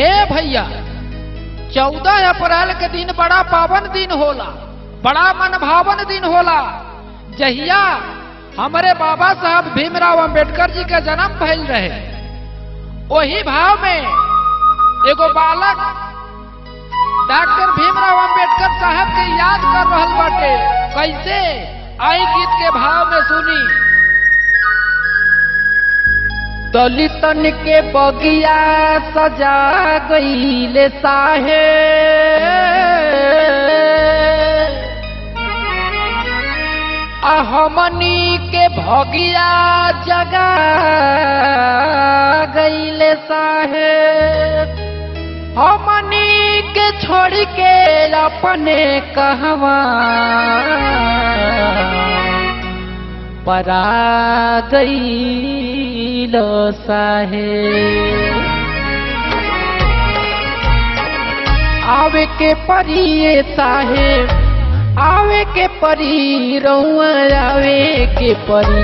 ए भैया 14 अप्रैल के दिन बड़ा पावन दिन होला, बड़ा मनभावन दिन होला, जहिया हमारे बाबा साहब भीमराव अंबेडकर जी के जन्म भइल रहे। वही भाव में एगो बालक डॉक्टर भीमराव अंबेडकर साहब के याद कर रहल बाटे। कैसे? आई गीत के भाव में सुनी। दलितन के बगिया सजा गईले साहे, हमनी के भगिया जगा गईले साहे, हमनी के छोड़ के अपने कहवा परा गईलो साहे। आवे के परिये साहे, आवे के परी रउआ, आवे के परी,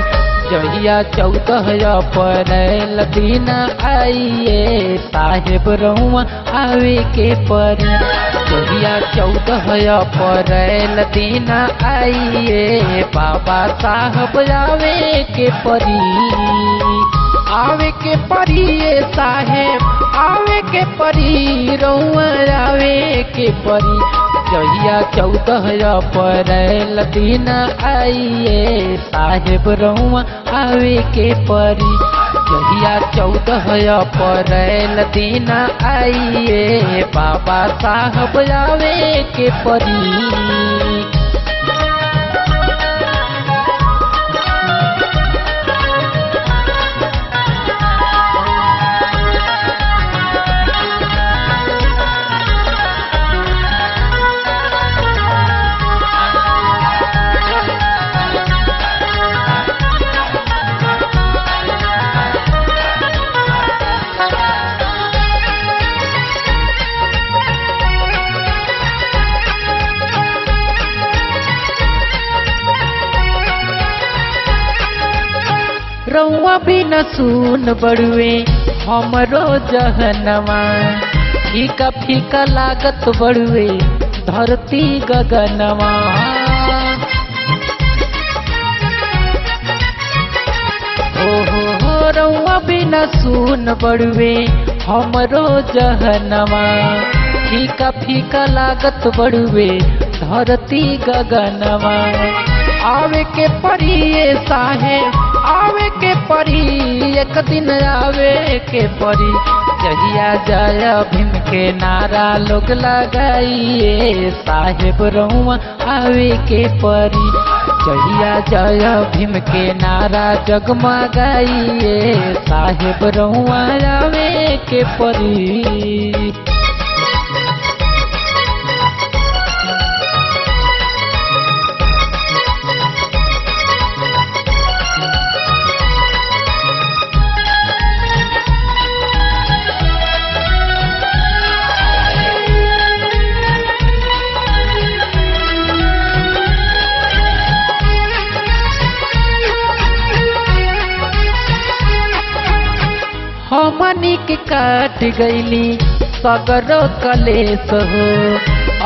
जहिया 14 अप्रैल दिन आइए साहेब रउआ आवे के परी, जहिया 14 अप्रैल दिन आइए बाबा साहब आवे के परी, आवे के परी साहेब, आवे के परी रउआ आवे के परी, जहिया 14 अप्रैल दिन आइए साहेब रउआ आवे के परी, जहिया 14 अप्रैल दिन आइए बाबा साहब आवे के परी। रउआ बिन सुन बड़ुए हमरो जहनवा, फीका फीका लागत बड़ुए धरती गगनवा, हो रउआ बिन सुन बड़ुए हमरो जहनवा, फीका फीका लागत बड़ुए धरती गगनवा। आवे के परिये साहेब, आवे के परी, एक दिन आवे के परी, जहिया जय भीम के नारा लोग लगाइए साहेब रउआ आवे के परी, जहिया जय भीम के नारा जगमगाइए साहेब रउआ आवे के परी। हमनी के काट गईली सगरो कलेस हो,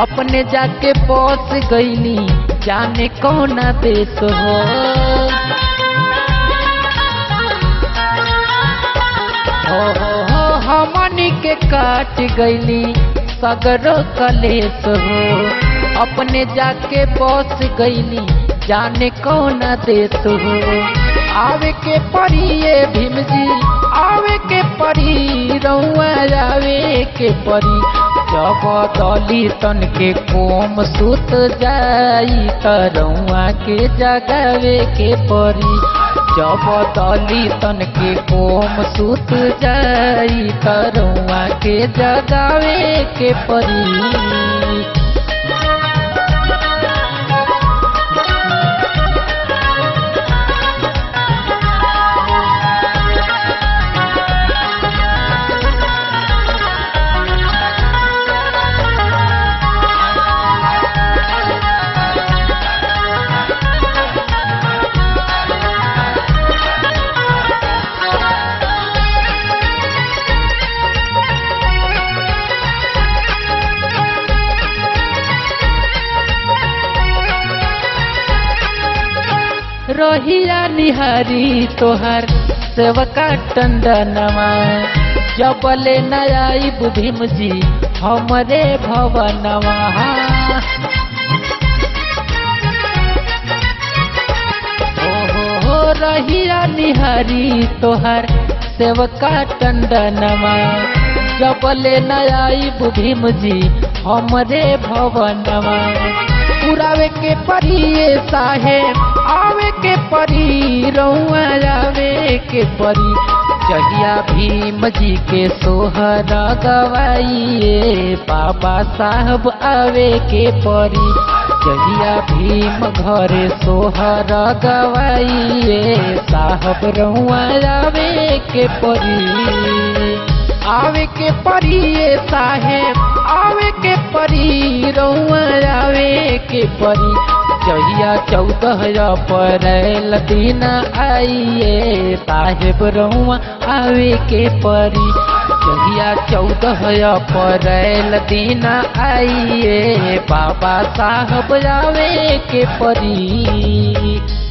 अपने जाके बस गईली जाने कौना देश हो, हो हमनी के काट गईली सगरो कलेस हो, अपने जाके बस गईली जाने कौना देश हो। आवे के परिये भीम जी, आवे के परी रउआ आवे के परी, जब दलितन के कोम सुत जाई त रउआ के जगावे के परी, जब दलितन के कोम सुत जाई त रउआ के जगावे के परी। लोहिया निहारी तोहर सेवका टंडनवा, जबले नयाई बुधिम जी हमरे भवनवा। हो रहिया निहारी तोहर सेवका टंडनवा, जबले नयाई बुधिम जी हमरे भवनवा। पुरावे के परिये साहेब आवे के परी, रौआ आवे के परी, जहिया भीम जी के सोहरा गवाइए। बाबा साहब आवे के परी, जहिया भीम घरे सोहरा गवाइए। साहब रौआ आवे के परी, आवे के परी साहेब आवे के परी, रौआ आवे के परी, जहिया 14 अप्रैल दिन आइए। साहेब रौआ आवे के परी, जहिया 14 अप्रैल दिन आइए। बाबा साहब आवे के परी।